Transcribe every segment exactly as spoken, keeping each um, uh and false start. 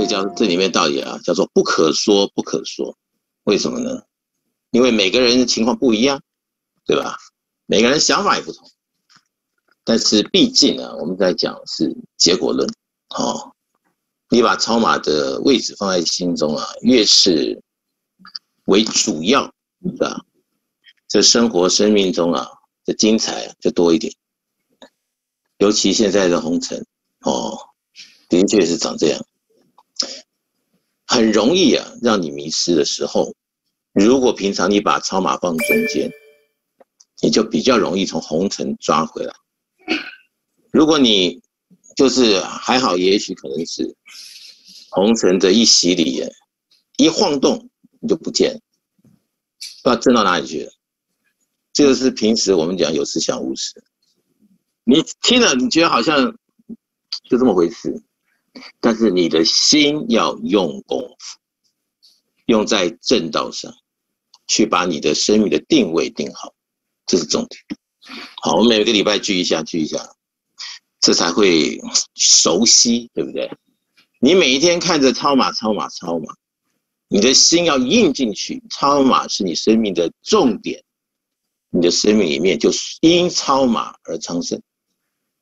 这叫这里面道理啊，叫做不可说不可说。为什么呢？因为每个人的情况不一样，对吧？每个人想法也不同。但是毕竟呢、啊，我们在讲是结果论，哦，你把超马的位置放在心中啊，越是为主要，对吧？这生活生命中啊的精彩、啊、就多一点。尤其现在的红尘，哦，的确是长这样。很容易啊，让你迷失的时候，如果平常你把超马放中间，你就比较容易从红尘抓回来。如果你就是还好，也许可能是红尘的一洗礼，一晃动你就不见了，不知道震到哪里去了。这就是平时我们讲有时想无时，你听了你觉得好像就这么回事。但是你的心要用功夫，用在正道上，去把你的生命的定位定好，这是重点。好，我们每个礼拜聚一下，聚一下，这才会熟悉，对不对？你每一天看着超马，超马，超马，你的心要印进去，超马是你生命的重点，你的生命里面就因超马而昌盛。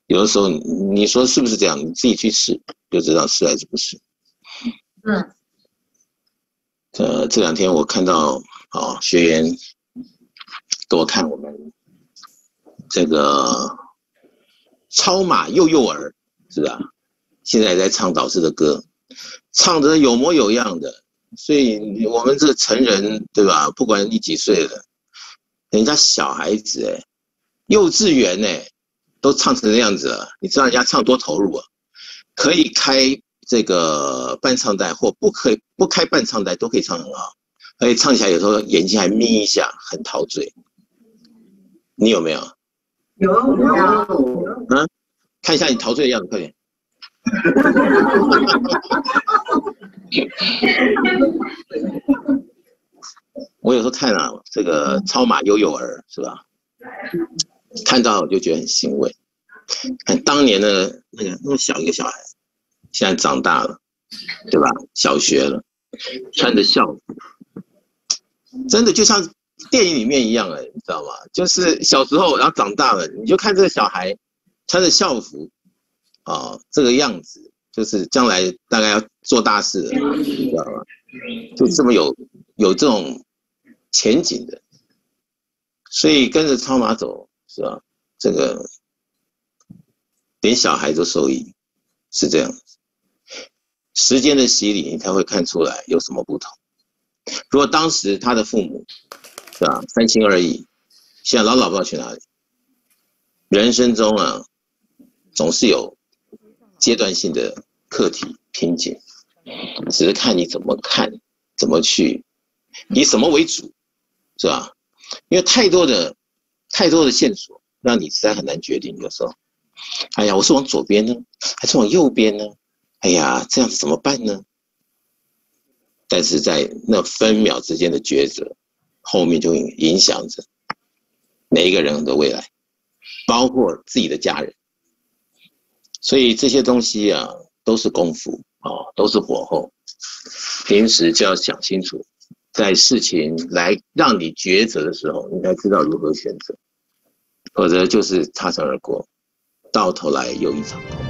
有的时候你说是不是这样，你自己去试就知道是还是不是。嗯，呃，这两天我看到哦，学员给我看我们这个超马幼幼儿，是吧？现在也在唱导师的歌，唱得有模有样的，所以我们这成人，对吧？不管你几岁了，人家小孩子哎、欸，幼稚园哎、欸。都唱成这样子了，你知道人家唱多投入啊！可以开这个伴唱带，或不可以不开伴唱带都可以唱很好，而且唱起来有时候眼睛还眯一下，很陶醉。你有没有？有有。嗯、啊，看一下你陶醉的样子，快点。我有时候看啊，这个超马悠悠儿是吧？看到我就觉得很欣慰，看当年的那个那么小一个小孩，现在长大了，对吧？小学了，穿着校服，真的就像电影里面一样哎、欸，你知道吗？就是小时候，然后长大了，你就看这个小孩穿着校服，啊、哦，这个样子，就是将来大概要做大事的，你知道吗？就这么有有这种前景的，所以跟着超马走。是吧？这个连小孩都受益，是这样子。时间的洗礼，你才会看出来有什么不同。如果当时他的父母，是吧，三心二意，现在老老不知道去哪里。人生中啊，总是有阶段性的课题瓶颈，只是看你怎么看，怎么去，以什么为主，是吧？因为太多的。太多的线索让你实在很难决定，有时候，哎呀，我是往左边呢，还是往右边呢？哎呀，这样子怎么办呢？但是在那分秒之间的抉择，后面就影响着每一个人的未来，包括自己的家人。所以这些东西啊，都是功夫啊、哦，都是火候，平时就要想清楚。在事情来让你抉择的时候，你才知道如何选择，否则就是擦身而过，到头来又一场空。